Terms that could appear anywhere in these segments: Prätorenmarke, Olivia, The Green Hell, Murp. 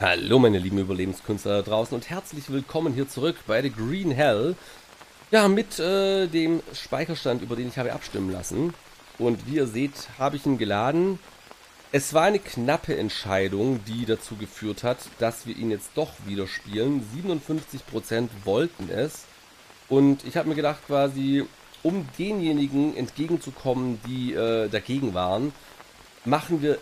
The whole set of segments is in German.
Hallo meine lieben Überlebenskünstler da draußen und herzlich willkommen hier zurück bei The Green Hell. Ja, mit dem Speicherstand, über den ich habe abstimmen lassen. Und wie ihr seht, habe ich ihn geladen. Es war eine knappe Entscheidung, die dazu geführt hat, dass wir ihn jetzt doch wieder spielen. 57% wollten es. Und ich habe mir gedacht, quasi, um denjenigen entgegenzukommen, die dagegen waren, machen wir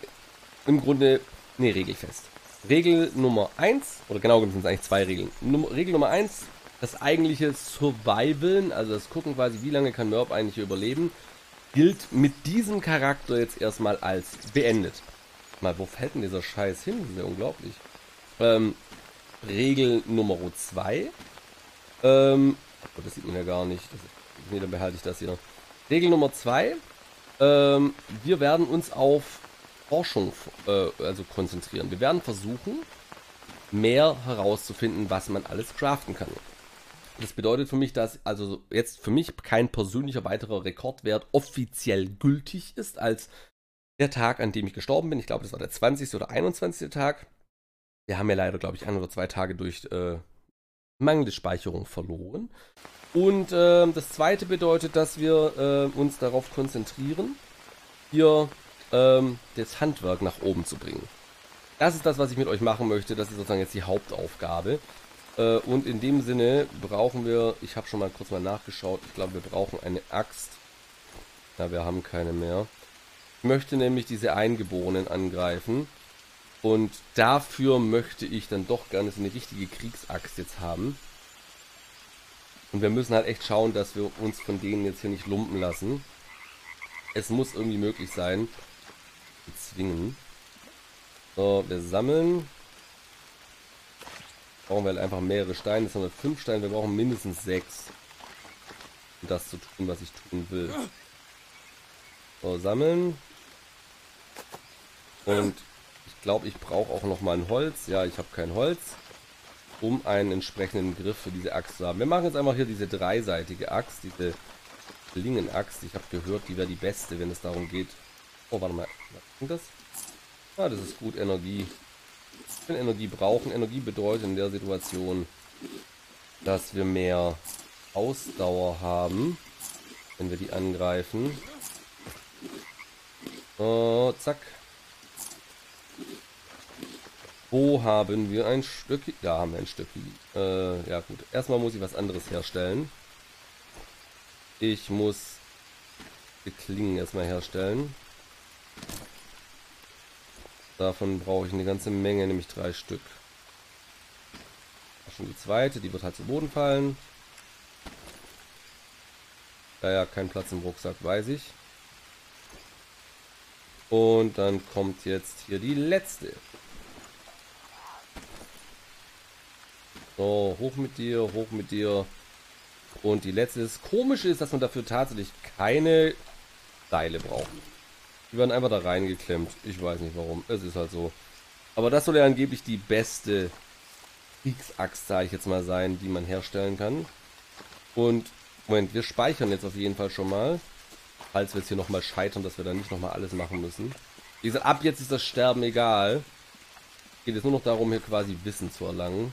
im Grunde eine Regel fest. Regel Nummer 1, oder genau genommen sind es eigentlich zwei Regeln. Regel Nummer 1, das eigentliche Survivalen, also das Gucken quasi, wie lange kann Murp eigentlich überleben, gilt mit diesem Charakter jetzt erstmal als beendet. Mal, wo fällt denn dieser Scheiß hin? Das ist ja unglaublich. Regel Nummer 2. Oh, das sieht man ja gar nicht. Nee, dann behalte ich das hier. Regel Nummer 2. Wir werden uns auf Forschung also konzentrieren. Wir werden versuchen, mehr herauszufinden, was man alles craften kann. Das bedeutet für mich, dass also jetzt für mich kein persönlicher weiterer Rekordwert offiziell gültig ist als der Tag, an dem ich gestorben bin. Ich glaube, das war der 20. oder 21. Tag. Wir haben ja leider, glaube ich, 1 oder 2 Tage durch mangelnde Speicherung verloren. Und das zweite bedeutet, dass wir uns darauf konzentrieren, hier das Handwerk nach oben zu bringen. Das ist das, was ich mit euch machen möchte. Das ist sozusagen jetzt die Hauptaufgabe. Und in dem Sinne brauchen wir, ich habe schon mal kurz nachgeschaut, ich glaube, wir brauchen eine Axt. Ja, wir haben keine mehr. Ich möchte nämlich diese Eingeborenen angreifen. Und dafür möchte ich dann doch gerne so eine richtige Kriegsaxt jetzt haben. Und wir müssen halt echt schauen, dass wir uns von denen jetzt hier nicht lumpen lassen. Es muss irgendwie möglich sein. Zwingen. So, wir sammeln. Brauchen wir halt einfach mehrere Steine. Jetzt haben wir 5 Steine, wir brauchen mindestens 6. Um das zu tun, was ich tun will. So, sammeln. Und ich glaube, ich brauche auch nochmal ein Holz. Ja, ich habe kein Holz. Um einen entsprechenden Griff für diese Axt zu haben. Wir machen jetzt einfach hier diese dreiseitige Axt, diese Klingenaxt. Ich habe gehört, die wäre die beste, wenn es darum geht. Oh, warte mal. Was ist das? Ah, das ist gut, Energie. Ich will Energie brauchen. Energie bedeutet in der Situation, dass wir mehr Ausdauer haben, wenn wir die angreifen. Oh, zack. Wo haben wir ein Stück? Da haben wir ein Stück. Ja gut. Erstmal muss ich was anderes herstellen. Ich muss die Klingen erstmal herstellen. Davon brauche ich eine ganze Menge, nämlich 3 Stück. Auch schon die zweite, die wird halt zu Boden fallen. Da ja kein Platz im Rucksack, weiß ich. Und dann kommt jetzt hier die letzte. So, hoch mit dir, hoch mit dir. Und die letzte. Das Komische ist, dass man dafür tatsächlich keine Seile braucht. Die werden einfach da reingeklemmt. Ich weiß nicht warum. Es ist halt so. Aber das soll ja angeblich die beste Kriegsaxt, sage ich jetzt mal, sein, die man herstellen kann. Und, Moment, wir speichern jetzt auf jeden Fall schon mal. Falls wir jetzt hier nochmal scheitern, dass wir dann nicht nochmal alles machen müssen. Wie gesagt, ab jetzt ist das Sterben egal. Geht jetzt nur noch darum, hier quasi Wissen zu erlangen.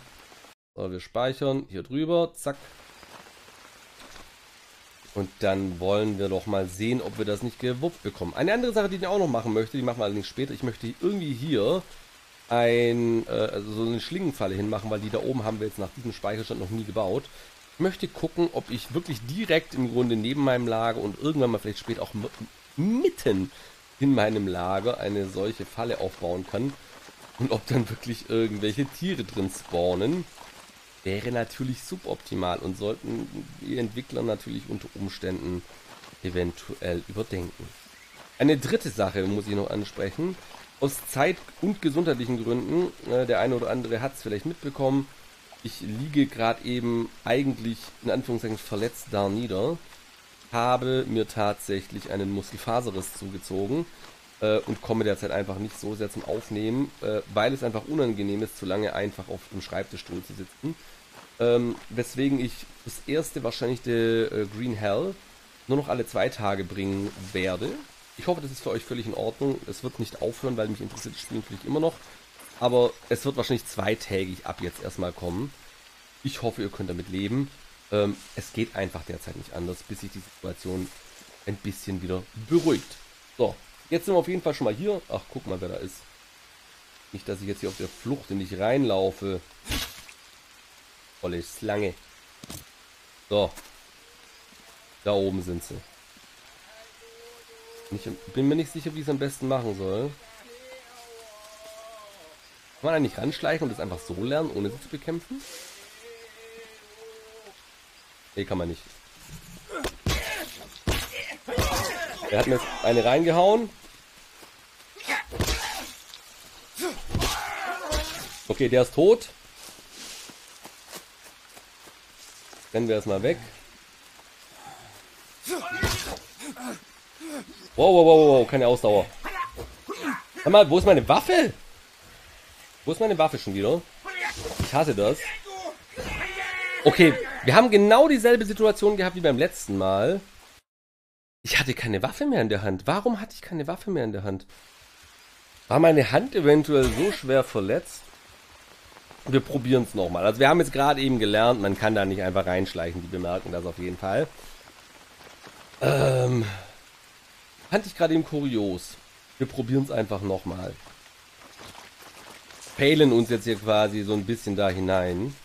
So, wir speichern hier drüber, zack. Und dann wollen wir doch mal sehen, ob wir das nicht gewuppt bekommen. Eine andere Sache, die ich auch noch machen möchte, die machen wir allerdings später. Ich möchte irgendwie hier also so eine Schlingenfalle hinmachen, weil die da oben haben wir jetzt nach diesem Speicherstand noch nie gebaut. Ich möchte gucken, ob ich wirklich direkt im Grunde neben meinem Lager und irgendwann mal vielleicht später auch mitten in meinem Lager eine solche Falle aufbauen kann. Und ob dann wirklich irgendwelche Tiere drin spawnen. Wäre natürlich suboptimal und sollten die Entwickler natürlich unter Umständen eventuell überdenken. Eine dritte Sache muss ich noch ansprechen. Aus zeit- und gesundheitlichen Gründen, der eine oder andere hat es vielleicht mitbekommen, ich liege gerade eben eigentlich in Anführungszeichen verletzt da nieder, habe mir tatsächlich einen Muskelfaserriss zugezogen und komme derzeit einfach nicht so sehr zum Aufnehmen, weil es einfach unangenehm ist, zu lange einfach auf dem Schreibtischstuhl zu sitzen. Weswegen ich das erste wahrscheinlich der Green Hell nur noch alle 2 Tage bringen werde. Ich hoffe, das ist für euch völlig in Ordnung. Es wird nicht aufhören, weil mich interessiert das Spiel natürlich immer noch. Aber es wird wahrscheinlich zweitägig ab jetzt erstmal kommen. Ich hoffe, ihr könnt damit leben. Es geht einfach derzeit nicht anders, bis sich die Situation ein bisschen wieder beruhigt. So, jetzt sind wir auf jeden Fall schon mal hier. Ach, guck mal, wer da ist. Nicht, dass ich jetzt hier auf der Flucht nicht reinlaufe. Volle Schlange. So. Da oben sind sie. Ich bin mir nicht sicher, wie ich es am besten machen soll. Kann man da nicht ranschleichen und das einfach so lernen, ohne sie zu bekämpfen? Nee, kann man nicht. Er hat mir jetzt eine reingehauen. Okay, der ist tot. Rennen wir erstmal weg. Wow, wow, wow, wow, keine Ausdauer. Sag mal, wo ist meine Waffe? Wo ist meine Waffe schon wieder? Ich hasse das. Okay, wir haben genau dieselbe Situation gehabt wie beim letzten Mal. Ich hatte keine Waffe mehr in der Hand. Warum hatte ich keine Waffe mehr in der Hand? War meine Hand eventuell so schwer verletzt? Wir probieren es nochmal. Also wir haben jetzt gerade eben gelernt, man kann da nicht einfach reinschleichen. Die bemerken das auf jeden Fall. Fand ich gerade eben kurios. Wir probieren es einfach nochmal. Failen uns jetzt hier quasi so ein bisschen da hinein.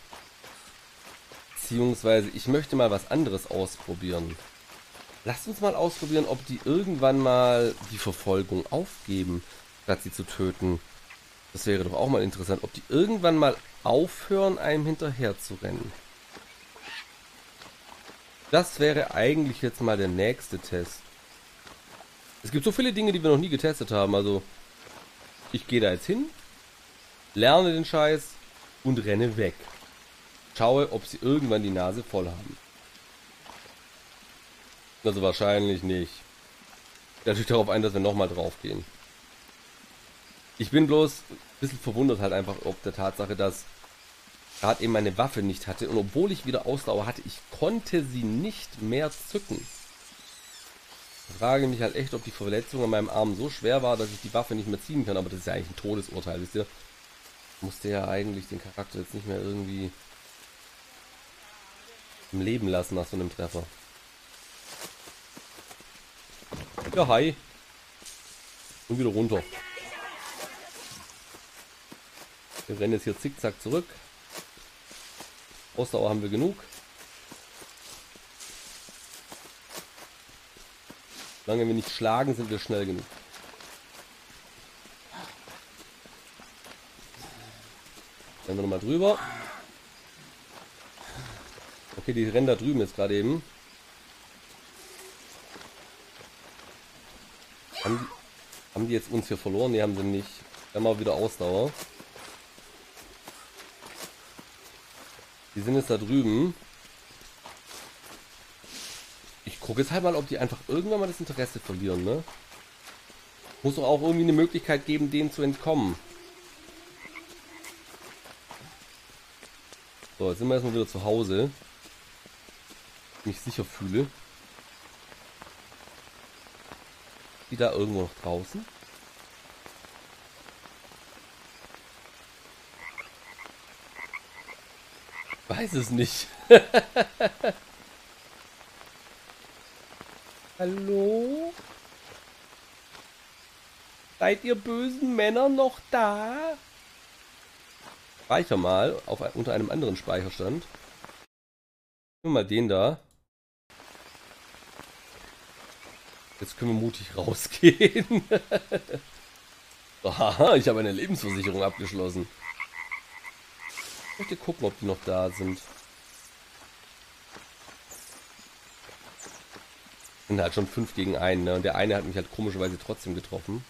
Beziehungsweise, ich möchte mal was anderes ausprobieren. Lasst uns mal ausprobieren, ob die irgendwann mal die Verfolgung aufgeben, statt sie zu töten. Das wäre doch auch mal interessant, ob die irgendwann mal aufhören, einem hinterher zu rennen. Das wäre eigentlich jetzt mal der nächste Test. Es gibt so viele Dinge, die wir noch nie getestet haben. Also, ich gehe da jetzt hin, lerne den Scheiß und renne weg. Schaue, ob sie irgendwann die Nase voll haben. Also wahrscheinlich nicht. Natürlich darauf ein, dass wir nochmal drauf gehen. Ich bin bloß ein bisschen verwundert halt einfach, ob der Tatsache, dass gerade eben meine Waffe nicht hatte. Und obwohl ich wieder Ausdauer hatte, ich konnte sie nicht mehr zücken. Ich frage mich halt echt, ob die Verletzung an meinem Arm so schwer war, dass ich die Waffe nicht mehr ziehen kann. Aber das ist ja eigentlich ein Todesurteil, wisst ihr. Ich musste ja eigentlich den Charakter jetzt nicht mehr irgendwie im Leben lassen nach so einem Treffer. Ja, hi. Und wieder runter. Wir rennen jetzt hier zickzack zurück. Ausdauer haben wir genug. Solange wir nicht schlagen, sind wir schnell genug. Rennen wir nochmal drüber. Okay, die rennen da drüben jetzt gerade eben. Haben die jetzt uns hier verloren? Ne, haben sie nicht. Wir haben auch wieder Ausdauer. Die sind jetzt da drüben. Ich gucke jetzt halt mal, ob die einfach irgendwann mal das Interesse verlieren, ne? Muss doch auch irgendwie eine Möglichkeit geben, denen zu entkommen. So, jetzt sind wir erstmal wieder zu Hause. Mich sicher fühle. Die da irgendwo noch draußen? Weiß es nicht. Hallo? Seid ihr bösen Männer noch da? Speicher mal auf, unter einem anderen Speicherstand. Nehmen wir mal den da. Jetzt können wir mutig rausgehen. Haha, ich habe eine Lebensversicherung abgeschlossen. Ich möchte gucken, ob die noch da sind. Sind halt schon 5 gegen 1, ne? Und der eine hat mich halt komischerweise trotzdem getroffen.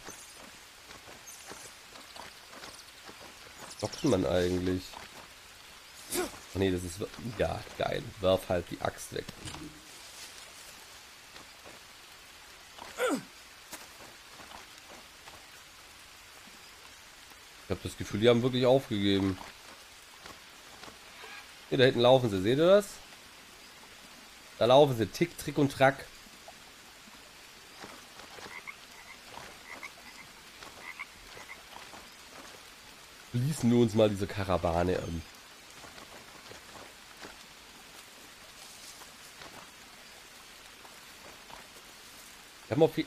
Was macht man eigentlich? Ach nee, das ist... Ja, geil. Werf halt die Axt weg. Ich habe das Gefühl, die haben wirklich aufgegeben. Hier, da hinten laufen sie, seht ihr das? Da laufen sie, Tick, Trick und Track. schließen wir uns mal dieser Karawane an.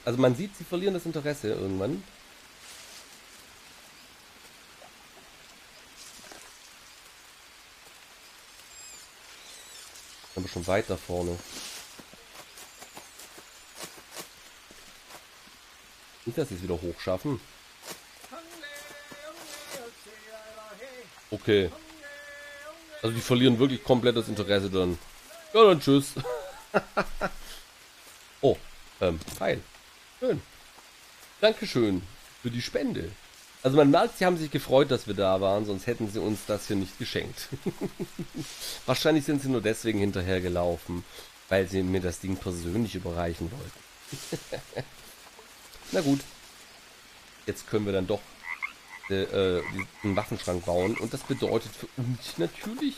Also man sieht, sie verlieren das Interesse irgendwann. Aber schon weiter vorne. Nicht, dass sie es wieder hoch schaffen. Okay. Also die verlieren wirklich komplett das Interesse dann. Ja, dann tschüss. Oh, fein. Schön. Dankeschön für die Spende. Also man merkt, sie haben sich gefreut, dass wir da waren, sonst hätten sie uns das hier nicht geschenkt. Wahrscheinlich sind sie nur deswegen hinterher gelaufen, weil sie mir das Ding persönlich überreichen wollten. Na gut. Jetzt können wir dann doch einen Waffenschrank bauen. Und das bedeutet für uns natürlich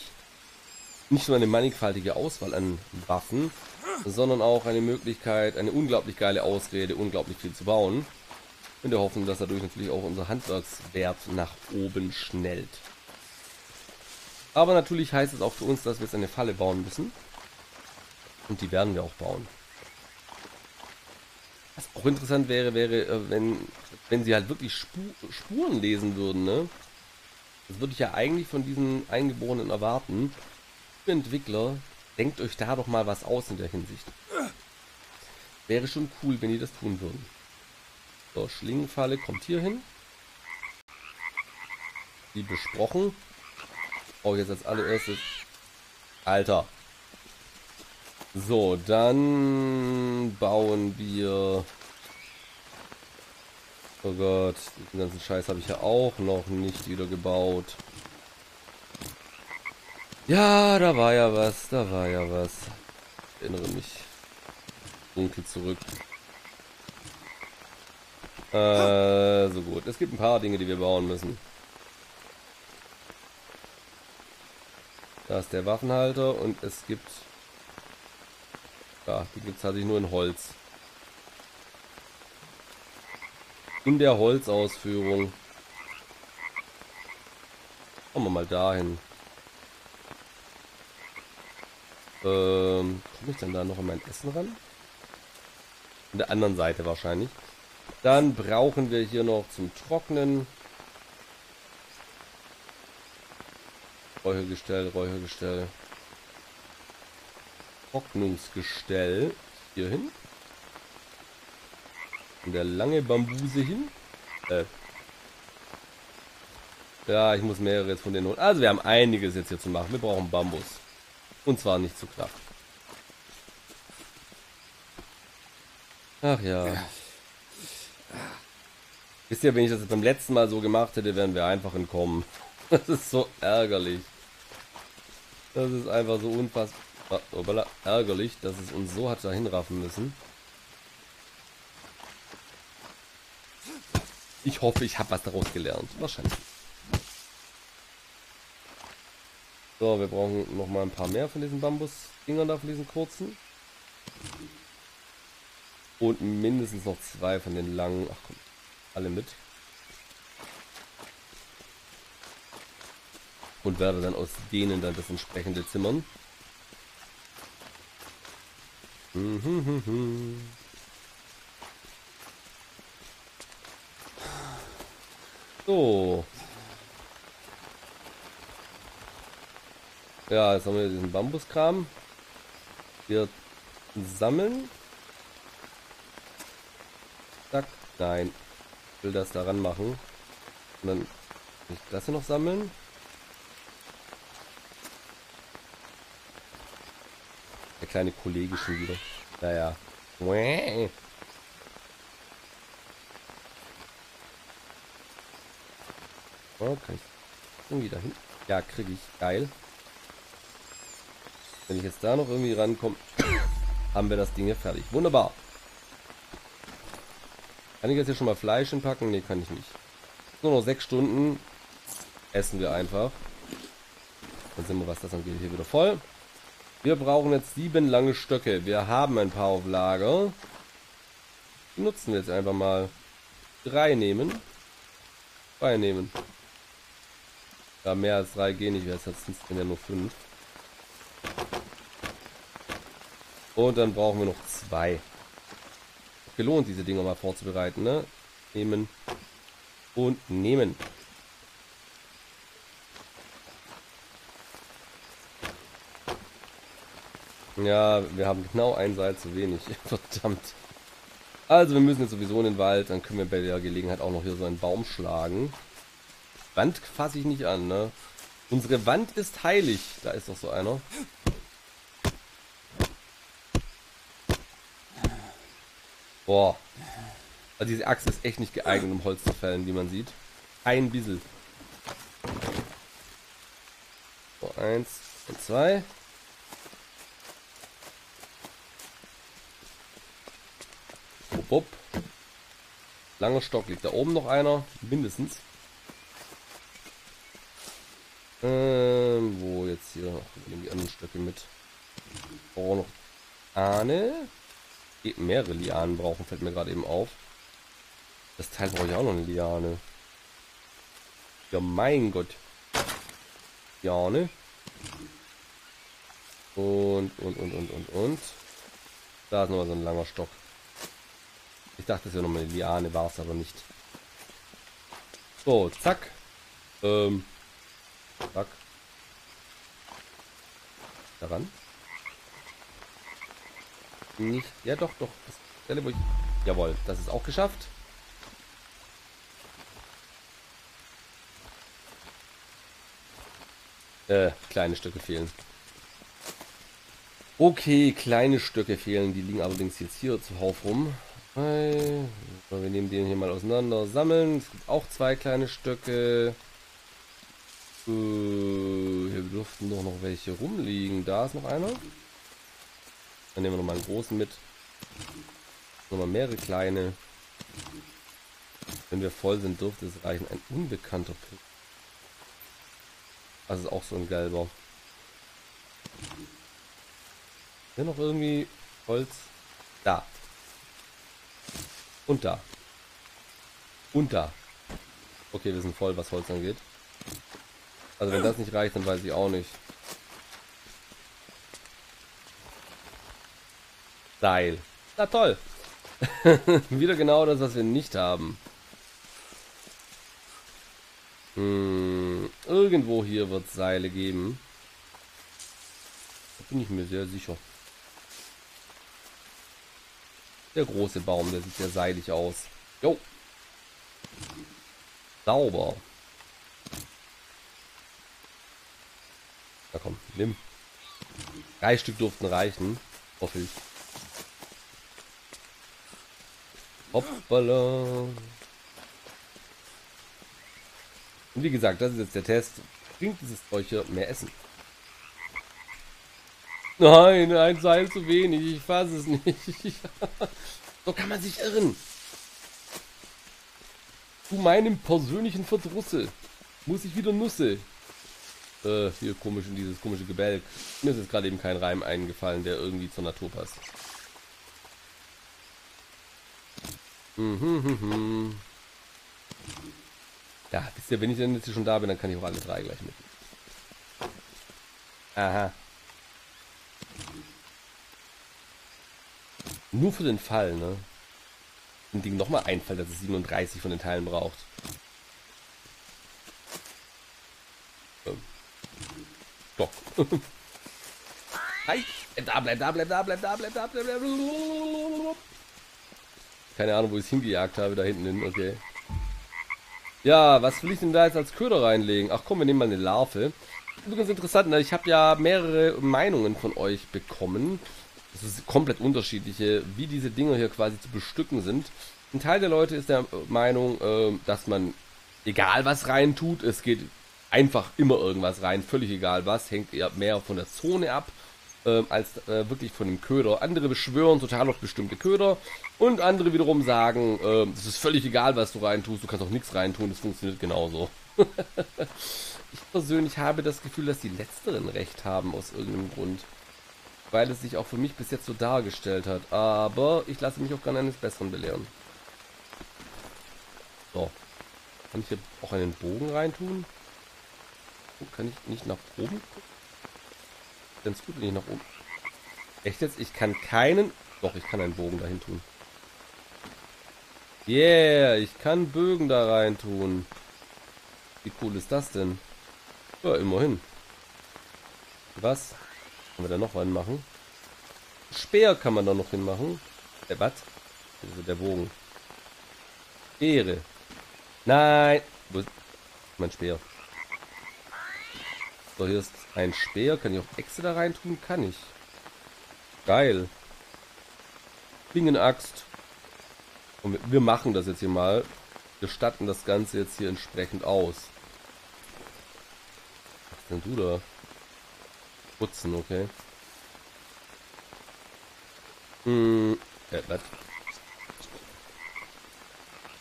nicht nur eine mannigfaltige Auswahl an Waffen, sondern auch eine Möglichkeit, eine unglaublich geile Ausrede, unglaublich viel zu bauen. In der Hoffnung, dass dadurch natürlich auch unser Handwerkswert nach oben schnellt. Aber natürlich heißt es auch für uns, dass wir jetzt eine Falle bauen müssen. Und die werden wir auch bauen. Was auch interessant wäre, wenn sie halt wirklich Spuren lesen würden, ne? Das würde ich ja eigentlich von diesen Eingeborenen erwarten. Ihr Entwickler, denkt euch da doch mal was aus in der Hinsicht. Wäre schon cool, wenn die das tun würden. So, Schlingenfalle kommt hier hin. Wie besprochen. Oh, jetzt als allererstes. Alter. So, dann bauen wir... Oh Gott, den ganzen Scheiß habe ich ja auch noch nicht wieder gebaut. Ja, da war ja was, da war ja was. Ich erinnere mich. Dunkel zurück. So gut. Es gibt ein paar Dinge, die wir bauen müssen. Da ist der Waffenhalter und es gibt... Ja, die gibt es tatsächlich nur in Holz. In der Holzausführung. Kommen wir mal dahin. Komme ich denn da noch an mein Essen ran? An der anderen Seite wahrscheinlich. Dann brauchen wir hier noch zum Trocknen. Räuchergestell, Räuchergestell. Trocknungsgestell. Hier hin. Und der lange Bambuse hin. Ja, ich muss mehrere jetzt von denen holen. Also wir haben einiges jetzt hier zu machen. Wir brauchen Bambus. Und zwar nicht zu knapp. Ach ja. Wisst ihr, wenn ich das jetzt beim letzten Mal so gemacht hätte, wären wir einfach entkommen. Das ist so ärgerlich. Das ist einfach so unfassbar ärgerlich, dass es uns so hat dahin raffen müssen. Ich hoffe, ich habe was daraus gelernt. Wahrscheinlich. So, wir brauchen noch mal ein paar mehr von diesen Bambusdingern da, von diesen kurzen. Und mindestens noch zwei von den langen. Ach komm. Alle mit. Und werde dann aus denen dann das entsprechende zimmern. So. Ja, jetzt haben wir diesen Bambuskram. Wir sammeln. Zack. Nein. Will das daran machen und dann kann ich das hier noch sammeln. Der kleine Kollege schon wieder. Naja. Okay. Irgendwie dahin. Ja, kriege ich. Geil. Wenn ich jetzt da noch irgendwie rankomme, haben wir das Ding hier fertig. Wunderbar. Kann ich jetzt hier schon mal Fleisch hinpacken? Ne, kann ich nicht. Nur noch 6 Stunden. Essen wir einfach. Dann sind wir, was das angeht, hier wieder voll. Wir brauchen jetzt 7 lange Stöcke. Wir haben ein paar auf Lager. Die nutzen wir jetzt einfach mal. 3 nehmen. 2 nehmen. Da mehr als 3 gehen nicht, sonst sind ja nur 5. Und dann brauchen wir noch 2. Gelohnt, diese Dinger mal vorzubereiten, ne? Nehmen und nehmen. Ja, wir haben genau ein Seil zu wenig. Verdammt. Also wir müssen jetzt sowieso in den Wald, dann können wir bei der Gelegenheit auch noch hier so einen Baum schlagen. Wand fasse ich nicht an, ne? Unsere Wand ist heilig. Da ist doch so einer. Boah. Also diese Axt ist echt nicht geeignet, um Holz zu fällen, wie man sieht. Ein bisschen. So, 1 und 2. Bop. Langer Stock liegt da oben, noch einer, mindestens. Wo jetzt hier noch die anderen Stöcke mit. Oh, noch Liane. Mehrere Lianen brauchen, fällt mir gerade eben auf. Das Teil brauche ich auch noch, eine Liane. Ja, mein Gott. Liane. Und. Da ist nochmal so ein langer Stock. Ich dachte, es wäre nochmal eine Liane, war es aber nicht. So, zack. Zack. Daran. Nicht. Ja, doch. Das Stelle, wo ich... Jawohl, das ist auch geschafft. Kleine Stücke fehlen. Okay, kleine Stücke fehlen. Die liegen allerdings jetzt hier zuhauf rum. Wir nehmen den hier mal auseinander, sammeln. Es gibt auch 2 kleine Stöcke. Hier dürften doch noch welche rumliegen. Da ist noch einer. Dann nehmen wir nochmal einen großen mit. Nochmal mehrere kleine. Wenn wir voll sind, dürfte es reichen. Ein unbekannter Pilz. Das ist auch so ein gelber. Hier noch irgendwie Holz. Da. Und da. Und da. Okay, wir sind voll, was Holz angeht. Also wenn das nicht reicht, dann weiß ich auch nicht. Seil. Na toll. Wieder genau das, was wir nicht haben. Irgendwo hier wird es Seile geben. Da bin ich mir sehr sicher. Der große Baum, der sieht ja seilig aus. Jo. Sauber. Na komm, nimm. 3 Stück durften reichen. Hoffe ich. Hoppala. Und wie gesagt, das ist jetzt der Test. Bringt dieses Zeug hier mehr Essen? Nein, ein Seil zu wenig, ich fasse es nicht. So kann man sich irren. Zu meinem persönlichen Verdrusse muss ich wieder Nüsse. Hier komisch, in dieses komische Gebälk. Mir ist jetzt gerade eben kein Reim eingefallen, der irgendwie zur Natur passt. Ja, wisst ihr, wenn ich dann jetzt schon da bin, dann kann ich auch alle 3 gleich mitnehmen. Aha. Nur für den Fall, ne? Ein Ding nochmal einfällt, dass es 37 von den Teilen braucht. Doch. Hi! Da bleib. Keine Ahnung, wo ich es hingejagt habe, da hinten hin, okay. Ja, was will ich denn da jetzt als Köder reinlegen? Ach komm, wir nehmen mal eine Larve. Übrigens interessant, ne? Ich habe ja mehrere Meinungen von euch bekommen. Es ist komplett unterschiedliche, wie diese Dinger hier quasi zu bestücken sind. Ein Teil der Leute ist der Meinung, dass man, egal was rein tut, es geht einfach immer irgendwas rein, völlig egal was, hängt eher mehr von der Zone ab, als wirklich von dem Köder. Andere beschwören total auf bestimmte Köder und andere wiederum sagen, es ist völlig egal, was du rein tust, du kannst auch nichts rein tun, das funktioniert genauso. Ich persönlich habe das Gefühl, dass die Letzteren recht haben aus irgendeinem Grund. Weil es sich auch für mich bis jetzt so dargestellt hat. Aber ich lasse mich auch gerne eines Besseren belehren. So. Kann ich hier auch einen Bogen reintun? oben? Kann ich nicht nach oben? Ganz gut, nicht nach oben. Echt jetzt? Ich kann keinen... Doch, ich kann einen Bogen dahin tun. Yeah, ich kann Bögen da rein tun. Wie cool ist das denn? Ja, immerhin. Was? Können wir da noch reinmachen? Speer kann man da noch hinmachen. Der was? Also der Bogen. Speere. Nein. Wo ist mein Speer? So, hier ist ein Speer. Kann ich auch Äxte da rein tun? Kann ich. Geil. Klingenaxt. Und wir machen das jetzt hier mal. Wir statten das Ganze jetzt hier entsprechend aus. Was denn du da? Putzen, okay.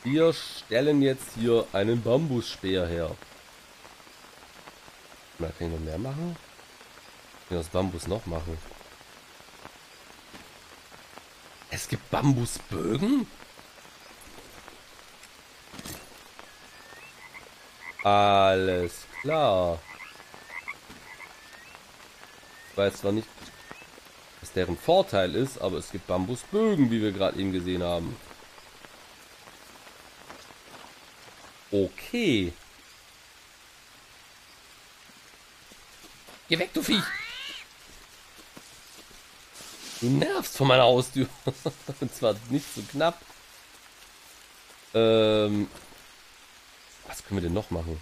Wir stellen jetzt hier einen Bambusspeer her. Na, kann ich noch mehr machen? Kann ich aus Bambus noch machen? Es gibt Bambusbögen? Alles klar. Ich weiß zwar nicht, was deren Vorteil ist, aber es gibt Bambusbögen, wie wir gerade eben gesehen haben. Okay. Geh weg, du Vieh! Du nervst von meiner Haustür. Und zwar nicht so knapp. Was können wir denn noch machen?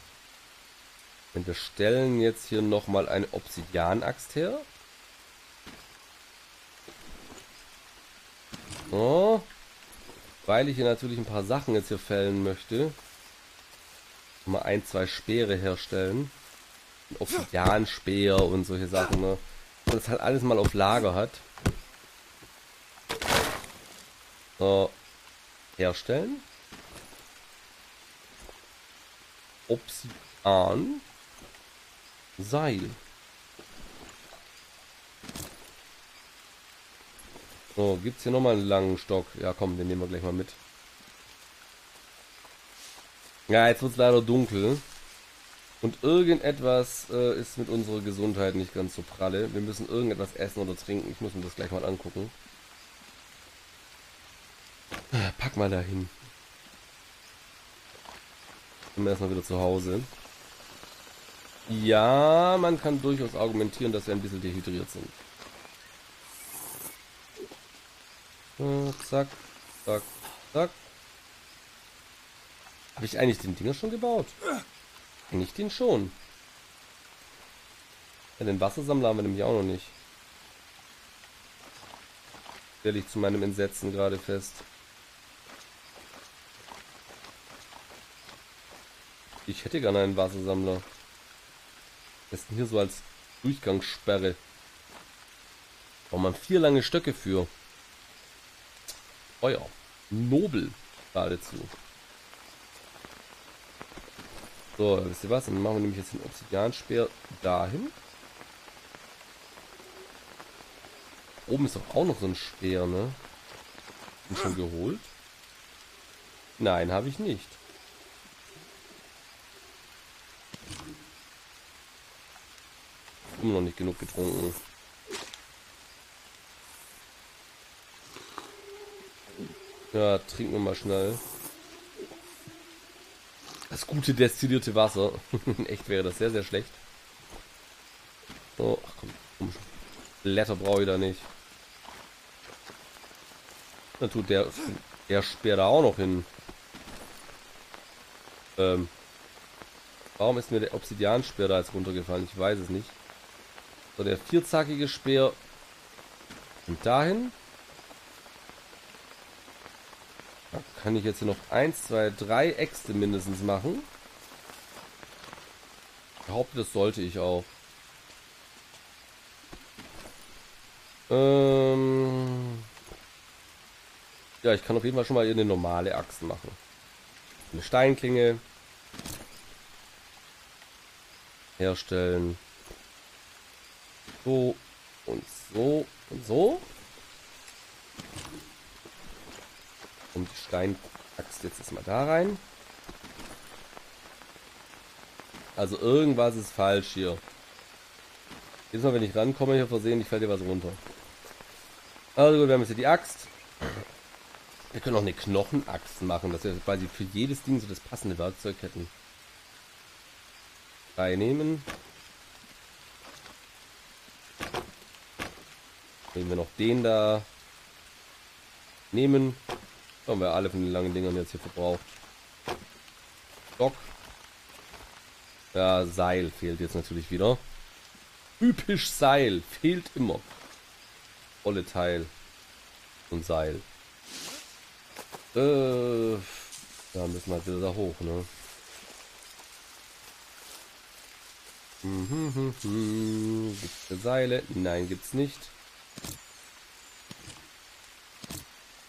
Und wir stellen jetzt hier nochmal eine Obsidian-Axt her. So. Weil ich hier natürlich ein paar Sachen jetzt hier fällen möchte. Mal ein, zwei Speere herstellen. Ein Obsidian-Speer und solche Sachen, ne? Und das halt alles mal auf Lager hat. So. Herstellen. Obsidian. Seil. So, gibt es hier nochmal einen langen Stock? Ja, komm, den nehmen wir gleich mal mit. Ja, jetzt wird es leider dunkel. Und irgendetwas ist mit unserer Gesundheit nicht ganz so pralle. Wir müssen irgendetwas essen oder trinken. Ich muss mir das gleich mal angucken. Pack mal dahin. Ich bin erstmal wieder zu Hause. Ja, man kann durchaus argumentieren, dass wir ein bisschen dehydriert sind. Zack, zack, zack. Habe ich eigentlich den Dinger schon gebaut? Nicht den schon. Ja, den Wassersammler haben wir nämlich auch noch nicht. Stelle ich zu meinem Entsetzen gerade fest. Ich hätte gerne einen Wassersammler. Besten hier so als Durchgangssperre. Braucht man 4 lange Stöcke für. Feuer. Nobel. Geradezu. So, wisst ihr was? Dann machen wir nämlich jetzt den Obsidianspeer dahin. Oben ist doch auch noch so ein Speer, ne? Bin schon geholt. Nein, habe ich nicht. Immer noch nicht genug getrunken. Ja, trinken wir mal schnell. Das gute destillierte Wasser. Echt wäre das sehr, sehr schlecht. So, ach komm. Blätter brauche ich da nicht. Dann tut der Speer da auch noch hin. Warum ist mir der Obsidianspeer da jetzt runtergefallen? Ich weiß es nicht. So, der vierzackige Speer und dahin. Da kann ich jetzt hier noch 1, 2, 3 Äxte mindestens machen. Ich behaupte, das sollte ich auch. Ja, ich kann auf jeden Fall schon mal hier eine normale Axt machen. Eine Steinklinge. Herstellen. So und so und so. Und die Steinaxt jetzt erstmal da rein. Also irgendwas ist falsch hier. Jedes Mal, wenn ich rankomme, hier versehentlich fällt dir was runter. Also gut, wir haben jetzt hier die Axt. Wir können auch eine Knochenaxt machen, dass wir quasi für jedes Ding so das passende Werkzeug hätten. Reinnehmen. Nehmen wir noch den da. Nehmen. Haben wir alle von den langen Dingern jetzt hier verbraucht. Stock. Ja, Seil fehlt jetzt natürlich wieder. Typisch Seil. Fehlt immer. Volle Teil. Und Seil. Da müssen wir halt wieder da hoch, ne? Gibt's da Seile? Nein, gibt's nicht.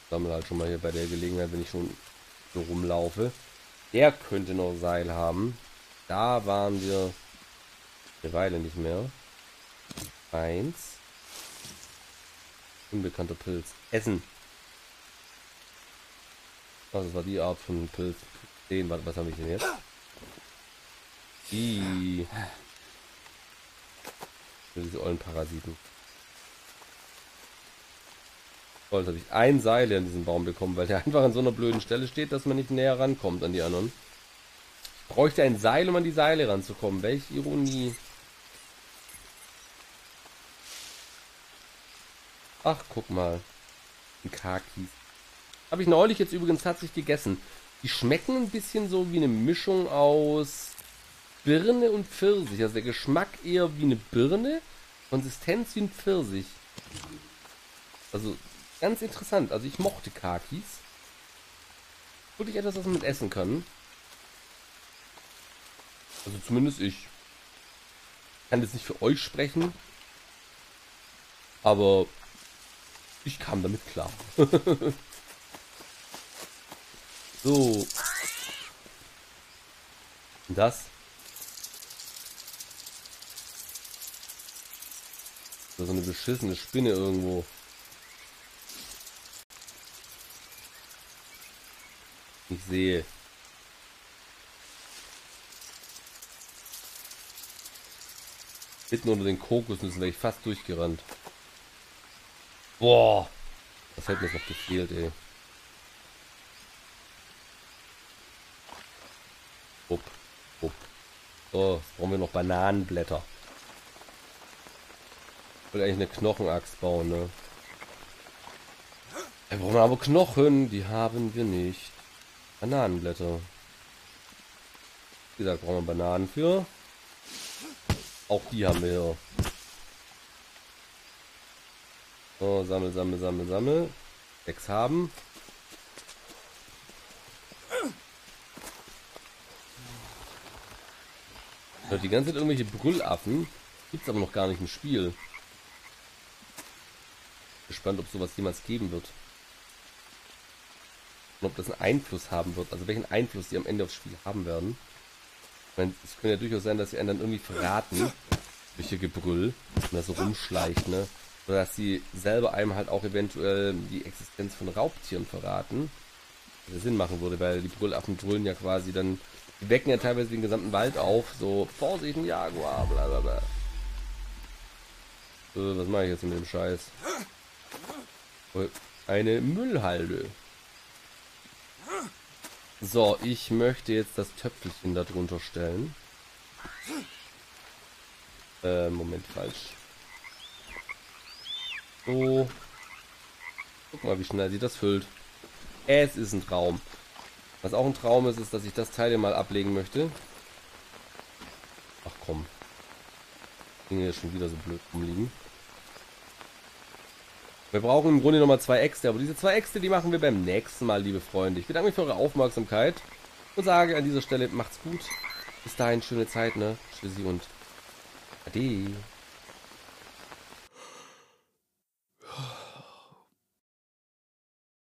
Sammle halt schon mal hier bei der Gelegenheit, wenn ich schon so rumlaufe. Der könnte noch Seil haben. Da waren wir eine Weile nicht mehr. Eins. Unbekannter Pilz. Essen. Also das war die Art von Pilz. Den, was habe ich denn jetzt? Die. Diese ollen Parasiten. Oh, jetzt habe ich ein Seil an diesem Baum bekommen, weil der einfach an so einer blöden Stelle steht, dass man nicht näher rankommt an die anderen. Ich bräuchte ein Seil, um an die Seile ranzukommen. Welch Ironie. Ach, guck mal. Ein Kakis. Habe ich neulich jetzt übrigens tatsächlich gegessen. Die schmecken ein bisschen so wie eine Mischung aus Birne und Pfirsich. Also der Geschmack eher wie eine Birne, Konsistenz wie ein Pfirsich. Also ganz interessant. Also ich mochte Kakis. Wirklich etwas, was man mit essen kann. Also zumindest ich. Kann jetzt nicht für euch sprechen. Aber ich kam damit klar. So. Und das? So eine beschissene Spinne irgendwo. Ich sehe. Mitten unter den Kokosnüssen wäre ich fast durchgerannt. Boah. Das hätte mir noch gefehlt, ey. Upp, upp. So, jetzt brauchen wir noch Bananenblätter. Ich wollte eigentlich eine Knochenaxt bauen, ne? Wir brauchen aber Knochen, die haben wir nicht. Bananenblätter. Wie gesagt, brauchen wir Bananen für. Auch die haben wir hier. So, sammel, sammel, sammel, sammel. 6 haben. Die ganze Zeit irgendwelche Brüllaffen. Gibt's aber noch gar nicht im Spiel. Gespannt, ob sowas jemals geben wird. Und ob das einen Einfluss haben wird. Also welchen Einfluss die am Ende aufs Spiel haben werden. Ich meine, es könnte ja durchaus sein, dass sie einen dann irgendwie verraten. Durch ihr Gebrüll. Und das so rumschleicht, ne? Oder dass sie selber einem halt auch eventuell die Existenz von Raubtieren verraten. Was Sinn machen würde, weil die Brüllaffen brüllen ja quasi dann. Die wecken ja teilweise den gesamten Wald auf, so Vorsicht, ein Jaguar, blablabla. Was mache ich jetzt mit dem Scheiß? Eine Müllhalde. So, ich möchte jetzt das Töpfelchen da drunter stellen. Moment, falsch. So. Guck mal, wie schnell sie das füllt. Es ist ein Traum. Was auch ein Traum ist, ist, dass ich das Teil hier mal ablegen möchte. Ach komm. Die Dinge schon wieder so blöd rumliegen. Wir brauchen im Grunde nochmal 2 Äxte, aber diese 2 Äxte, die machen wir beim nächsten Mal, liebe Freunde. Ich bedanke mich für eure Aufmerksamkeit und sage an dieser Stelle, macht's gut. Bis dahin, schöne Zeit, ne? Tschüssi und Ade.